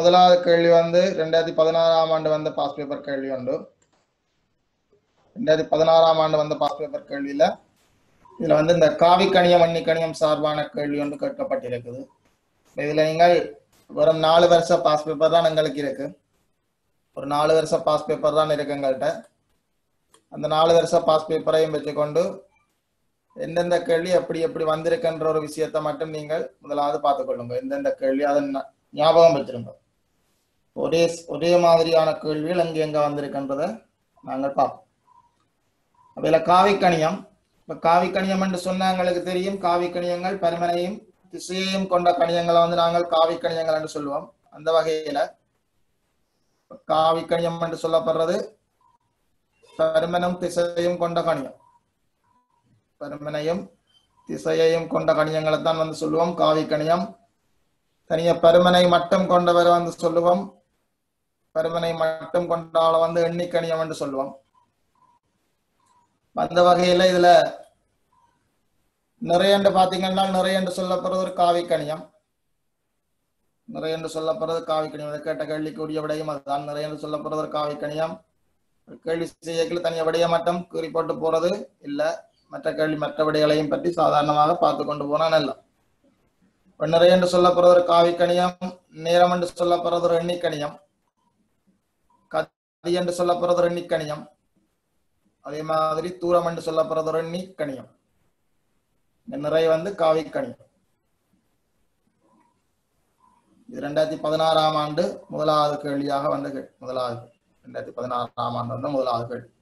முதலாவது கேள்வி வந்து 2016ஆம் ஆண்டு வந்த பாஸ்ட் பேப்பர் கேள்வி உண்டு. 2016ஆம் ஆண்டு வந்த பாஸ்ட் பேப்பர் கேள்வியில இதுல வந்து இந்த காவி கணியம் அன்னி கணியம் சார்பான கேள்வி ஒன்று கேட்கப்பட்டிருக்குது. இதுல நீங்க வெறும் 4 வருஷ பாஸ்ட் பேப்பர் தான் எங்களுக்கு இருக்கு. ஒரு 4 வருஷ பாஸ்ட் பேப்பர் தான் இருக்கு எங்கள்கிட்ட. அந்த 4 வருஷ பாஸ்ட் பேப்பரையும் வச்சுக்கொண்டு எந்தெந்த கேள்வி எப்படி எப்படி வந்திருக்குன்ற ஒரு விஷயத்தை மட்டும் நீங்கள் முதலாவது பார்த்துக்கொள்ளுங்க. எந்தெந்த கேள்வி அதை ஞாபகம் வச்சிருங்க. ஒரே மாதிரியான கேள்விகள் அங்கே எங்க வந்திருக்குன்றத நாங்கள் பார்ப்போம். அதில் காவிக்கணியம், இப்போ காவிக்கணியம் என்று சொன்னால் எங்களுக்கு தெரியும், காவிக்கணியங்கள் பருமனையும் திசையையும் கொண்ட கணியங்களை வந்து நாங்கள் காவிக்கணியங்கள் என்று சொல்லுவோம். அந்த வகையில காவிக்கணியம் என்று சொல்லப்படுறது பருமனும் திசையையும் கொண்ட கணியம். பருமனையும் திசையையும் கொண்ட கணியங்களை தான் வந்து சொல்லுவோம் காவிக்கணியம். தனிய பருமனை மட்டும் கொண்டவரை வந்து சொல்லுவோம், பருமனை மட்டும் கொண்டால வந்து எண்ணிக்கணியம் என்று சொல்லுவோம். அந்த வகையில இதுல நிறைய என்று பாத்தீங்கன்னா நிறைய என்று சொல்லப்படுறது ஒரு காவிக்கணியம். நிறைய என்று சொல்லப்படுறது காவிக்கணியம். இதை கேட்ட கேள்விக்குரிய விடையும் அதுதான். நிறைய என்று சொல்லப்படுறது ஒரு காவிக்கணியம். கேள்வி செய்யக்குள்ள தனிய விடைய மட்டும் குறிப்பிட்டு போறது இல்லை, மற்ற கேள்வி மற்ற விடைகளையும் பற்றி சாதாரணமாக பார்த்து கொண்டு போனா நல்லா. நிறைய என்று சொல்லப்படுறது ஒரு காவிக்கணியம், நேரம் என்று சொல்லப்படுறது ஒரு எண்ணிக்கணியம், கதி என்று சொல்லப்படுறது ஒரு எண்ணிக்கணியம், அதே மாதிரி தூரம் என்று சொல்லப்படுறது ஒரு எண்ணிக்கணியம். நிறைய வந்து காவிக்கணியம். இது 2016ஆம் ஆண்டு முதலாவது கேள்வியாக வந்த கேள்வி. 2016ஆம் ஆண்டு வந்து முதலாவது கேள்வி.